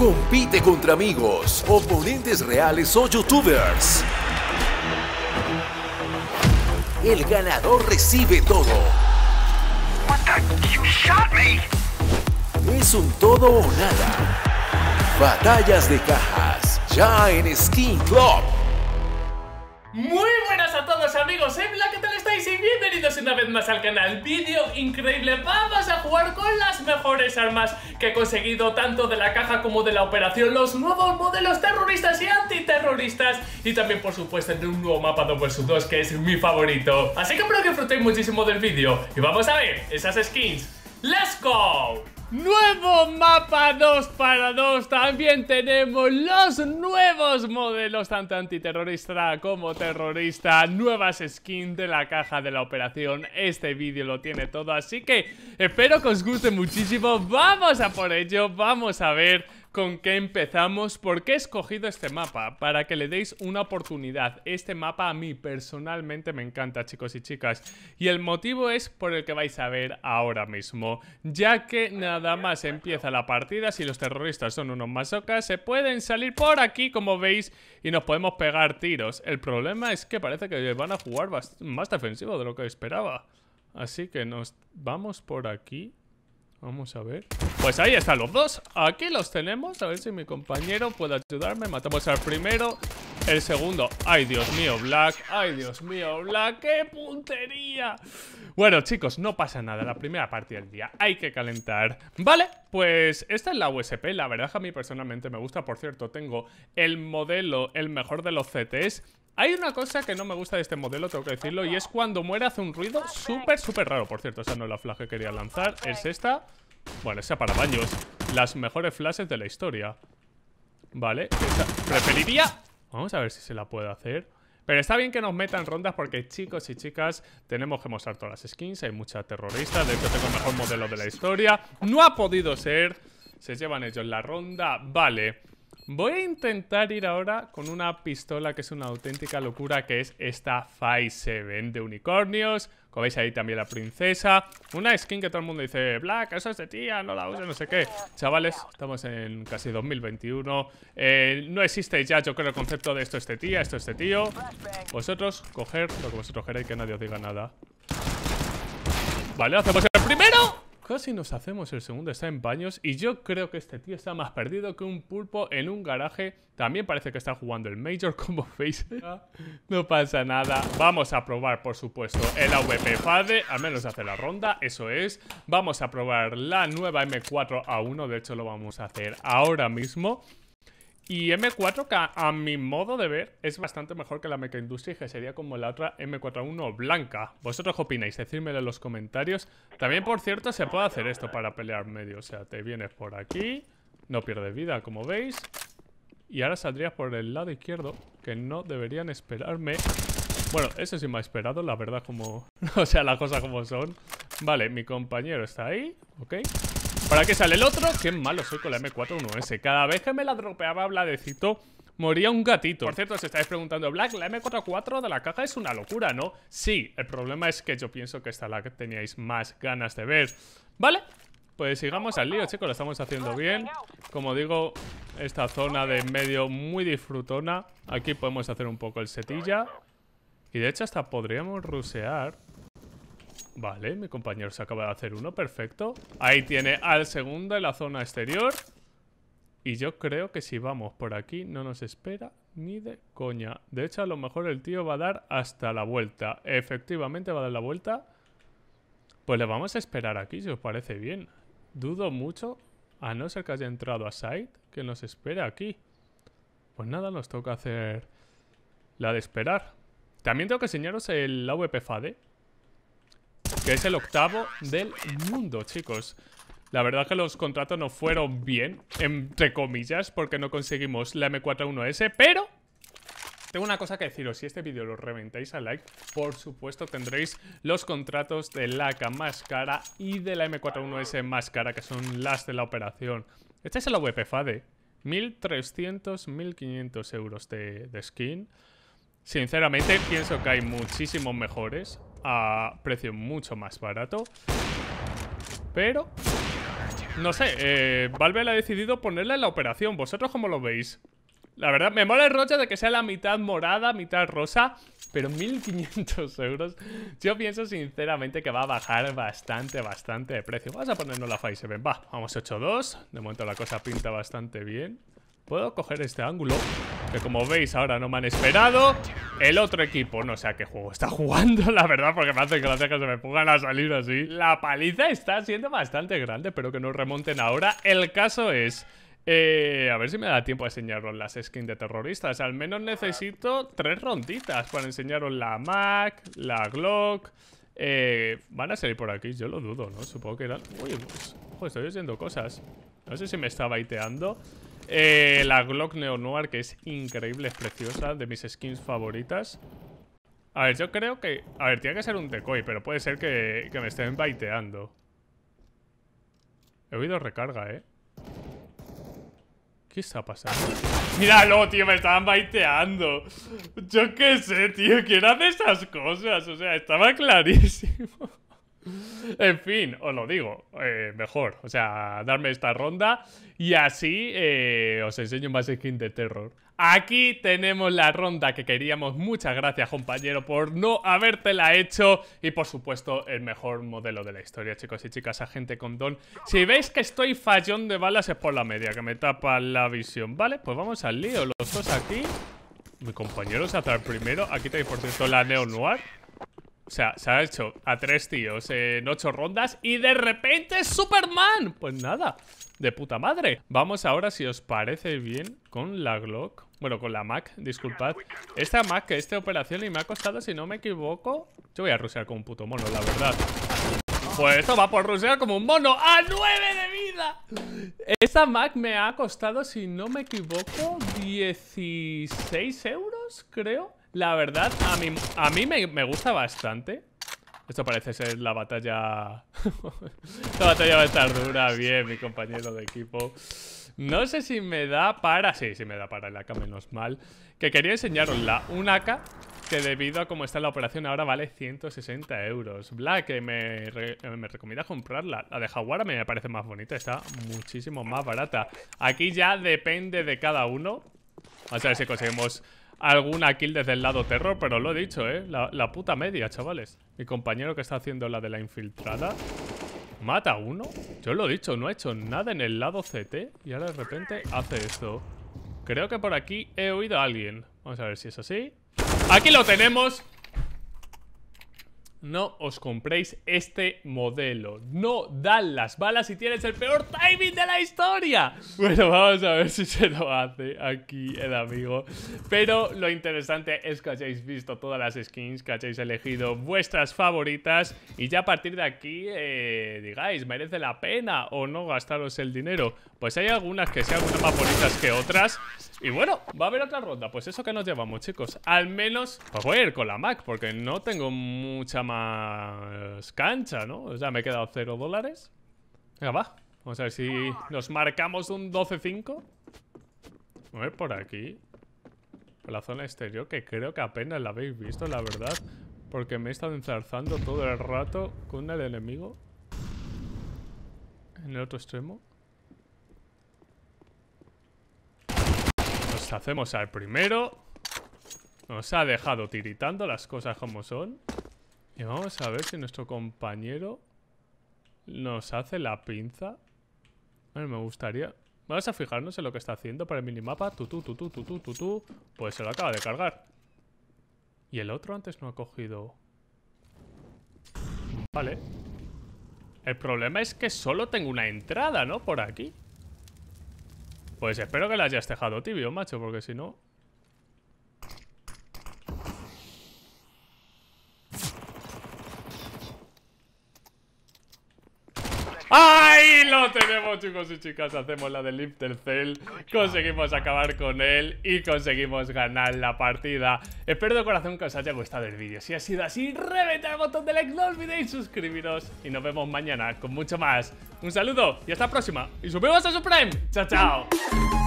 Compite contra amigos, oponentes reales o youtubers. El ganador recibe todo. What the... You shot me. Es un todo o nada. Batallas de cajas, ya en Skin Club. Muy buenas a todos amigos, ¿Qué tal estáis? Y bienvenidos una vez más al canal. Vídeo increíble, vamos a jugar con las mejores armas que he conseguido tanto de la caja como de la operación, los nuevos modelos terroristas y antiterroristas, y también por supuesto de un nuevo mapa 2 vs 2, que es mi favorito. Así que espero que disfrutéis muchísimo del vídeo y vamos a ver esas skins. ¡Let's go! Nuevo mapa 2 para 2. También tenemos los nuevos modelos, tanto antiterrorista como terrorista. Nuevas skins de la caja de la operación. Este vídeo lo tiene todo, así que espero que os guste muchísimo. Vamos a por ello, vamos a ver con qué empezamos. ¿Por qué he escogido este mapa? Para que le deis una oportunidad. Este mapa a mí personalmente me encanta, chicos y chicas, y el motivo es por el que vais a ver ahora mismo, ya que nada más empieza la partida, si los terroristas son unos masocas, se pueden salir por aquí como veis y nos podemos pegar tiros. El problema es que parece que van a jugar más defensivo de lo que esperaba, así que nos vamos por aquí. Vamos a ver. Pues ahí están los dos. Aquí los tenemos. A ver si mi compañero puede ayudarme. Matamos al primero. El segundo. ¡Ay, Dios mío, Black! ¡Ay, Dios mío, Black! ¡Qué puntería! Bueno, chicos, no pasa nada. La primera parte del día. Hay que calentar. Vale, pues esta es la USP. La verdad es que a mí personalmente me gusta. Por cierto, tengo el modelo, el mejor de los CTs. Hay una cosa que no me gusta de este modelo, tengo que decirlo, y es cuando muere hace un ruido súper raro. Por cierto, esa no es la flash que quería lanzar, es esta. Bueno, esa para baños. Las mejores flashes de la historia. Vale, esta preferiría... Vamos a ver si se la puede hacer. Pero está bien que nos metan rondas porque, chicos y chicas, tenemos que mostrar todas las skins. Hay mucha terrorista, de hecho tengo el mejor modelo de la historia. No ha podido ser. Se llevan ellos la ronda, vale. Voy a intentar ir ahora con una pistola que es una auténtica locura, que es esta Five-7 de unicornios. Como veis ahí también la princesa. Una skin que todo el mundo dice, Black, eso es de tía, no la uses, no sé qué. Chavales, estamos en casi 2021. No existe ya, yo creo, el concepto de esto es de tía, esto es de tío. Vosotros, coger lo que vosotros queréis, que nadie os diga nada. Vale, hacemos el primero. Casi nos hacemos el segundo, está en baños. Y yo creo que este tío está más perdido que un pulpo en un garaje. También parece que está jugando el Major, como veis. No pasa nada. Vamos a probar, por supuesto, el AWP Fade. Al menos hace la ronda, eso es. Vamos a probar la nueva M4A1. De hecho, lo vamos a hacer ahora mismo. Y M4, que a mi modo de ver es bastante mejor que la Mecha Industry, que sería como la otra M4A1 blanca. ¿Vosotros qué opináis? Decídmelo en los comentarios. También, por cierto, se puede hacer esto para pelear medio. O sea, te vienes por aquí, no pierdes vida, como veis. Y ahora saldrías por el lado izquierdo, que no deberían esperarme. Bueno, eso sí me ha esperado, la verdad, como... O sea, las cosas como son. Vale, mi compañero está ahí, ok. ¿Para qué sale el otro? Qué malo soy con la M4A1S. Cada vez que me la dropeaba Bladecito, moría un gatito. Por cierto, os estáis preguntando, Black, la M4A4 de la caja es una locura, ¿no? Sí, el problema es que yo pienso que esta la que teníais más ganas de ver. Vale, pues sigamos al lío, chicos, lo estamos haciendo bien. Como digo, esta zona de en medio muy disfrutona. Aquí podemos hacer un poco el setilla. Y de hecho hasta podríamos rusear. Vale, mi compañero se acaba de hacer uno, perfecto. Ahí tiene al segundo en la zona exterior. Y yo creo que si vamos por aquí no nos espera ni de coña. De hecho, a lo mejor el tío va a dar hasta la vuelta. Efectivamente va a dar la vuelta. Pues le vamos a esperar aquí, si os parece bien. Dudo mucho, a no ser que haya entrado a site, que nos espera aquí. Pues nada, nos toca hacer la de esperar. También tengo que enseñaros el AWP Fade, que es el octavo del mundo, chicos. La verdad que los contratos no fueron bien, entre comillas, porque no conseguimos la M4A1S, pero... tengo una cosa que deciros, si este vídeo lo reventáis a like, por supuesto tendréis los contratos de la AK más cara y de la M4A1S más cara, que son las de la operación. Este es el AWP Fade, 1.300, 1.500 euros de skin. Sinceramente pienso que hay muchísimos mejores a precio mucho más barato, pero No sé, Valve la ha decidido ponerla en la operación. ¿Vosotros cómo lo veis? La verdad, me mola el rollo de que sea la mitad morada, mitad rosa. Pero 1.500 euros. Yo pienso sinceramente que va a bajar bastante, bastante de precio. Vamos a ponernos la 5.7. Va, vamos 8.2. De momento la cosa pinta bastante bien. Puedo coger este ángulo, que como veis ahora no me han esperado. El otro equipo, no sé a qué juego está jugando, la verdad, porque me hace gracia que se me pongan a salir así. La paliza está siendo bastante grande, pero que no remonten ahora. El caso es... a ver si me da tiempo a enseñaros las skins de terroristas. Al menos necesito 3 ronditas para enseñaros la Mac, la Glock. Van a salir por aquí, yo lo dudo, ¿no? Supongo que irán... Uy, pues, ojo, estoy oyendo cosas. No sé si me está baiteando. La Glock Neo Noir, que es increíble, es preciosa, de mis skins favoritas. A ver, yo creo que... A ver, tiene que ser un decoy, pero puede ser que me estén baiteando. He oído recarga, ¿eh? ¿Qué está pasando? ¡Míralo, tío! Me estaban baiteando. Yo qué sé, tío. ¿Quién hace esas cosas? O sea, estaba clarísimo. En fin, os lo digo. Mejor. O sea, darme esta ronda. Y así os enseño más skin de terror. Aquí tenemos la ronda que queríamos. Muchas gracias, compañero, por no habértela hecho. Y, por supuesto, el mejor modelo de la historia, chicos y chicas, agente con don. Si veis que estoy fallón de balas es por la media, que me tapa la visión. Vale, pues vamos al lío. Los dos aquí. Mi compañero se atrae primero. Aquí tenéis, por cierto, la Neo Noir. O sea, se ha hecho a 3 tíos en 8 rondas. Y de repente, ¡Superman! Pues nada, de puta madre. Vamos ahora, si os parece bien, con la Glock. Bueno, con la Mac, disculpad. Esta Mac, esta operación, y me ha costado, si no me equivoco... Yo voy a rusear como un puto mono, la verdad. Pues esto va por rusear como un mono. ¡A 9 de vida! Esta Mac me ha costado, si no me equivoco, 16 euros, creo. La verdad, a mí me gusta bastante. Esto parece ser la batalla... La batalla va a estar dura. Bien, mi compañero de equipo. No sé si me da para... Sí, sí me da para el AK, menos mal. Que quería enseñaros una AK que, debido a cómo está la operación ahora, vale 160 euros. Black, me recomienda comprarla. La de Jaguar me parece más bonita. Está muchísimo más barata. Aquí ya depende de cada uno. Vamos a ver si conseguimos... alguna kill desde el lado terror, pero lo he dicho, ¿eh? La puta media, chavales. Mi compañero que está haciendo la de la infiltrada mata a uno. Yo lo he dicho, no ha hecho nada en el lado CT y ahora de repente hace esto. Creo que por aquí he oído a alguien. Vamos a ver si es así. ¡Aquí lo tenemos! No os compréis este modelo. No dan las balas y tienes el peor timing de la historia. Bueno, vamos a ver si se lo hace aquí el amigo. Pero lo interesante es que hayáis visto todas las skins, que hayáis elegido vuestras favoritas. Y ya a partir de aquí, digáis, ¿merece la pena o no gastaros el dinero? Pues hay algunas que sean más bonitas que otras. Y bueno, va a haber otra ronda. Pues eso que nos llevamos, chicos. Al menos pues voy a ir con la Mac, porque no tengo mucha más cancha, ¿no? O sea, me he quedado $0. Venga, va. Vamos a ver si nos marcamos un 12-5. A ver por aquí, por la zona exterior, que creo que apenas la habéis visto, la verdad, porque me he estado enzarzando todo el rato con el enemigo. En el otro extremo nos hacemos al primero. Nos ha dejado tiritando, las cosas como son. Y vamos a ver si nuestro compañero nos hace la pinza. A ver, me gustaría... Vamos a fijarnos en lo que está haciendo para el minimapa. Pues se lo acaba de cargar. Y el otro antes no ha cogido. Vale. El problema es que solo tengo una entrada, ¿no? Por aquí. Pues espero que la hayas dejado tibio, macho, porque si no... ¡Ahí lo tenemos, chicos y chicas! Hacemos la de Liftercell, conseguimos acabar con él y conseguimos ganar la partida. Espero de corazón que os haya gustado el vídeo. Si ha sido así, reventad el botón de like, no olvidéis suscribiros y nos vemos mañana con mucho más. Un saludo y hasta la próxima. Y subimos a su Prime. ¡Chao, chao!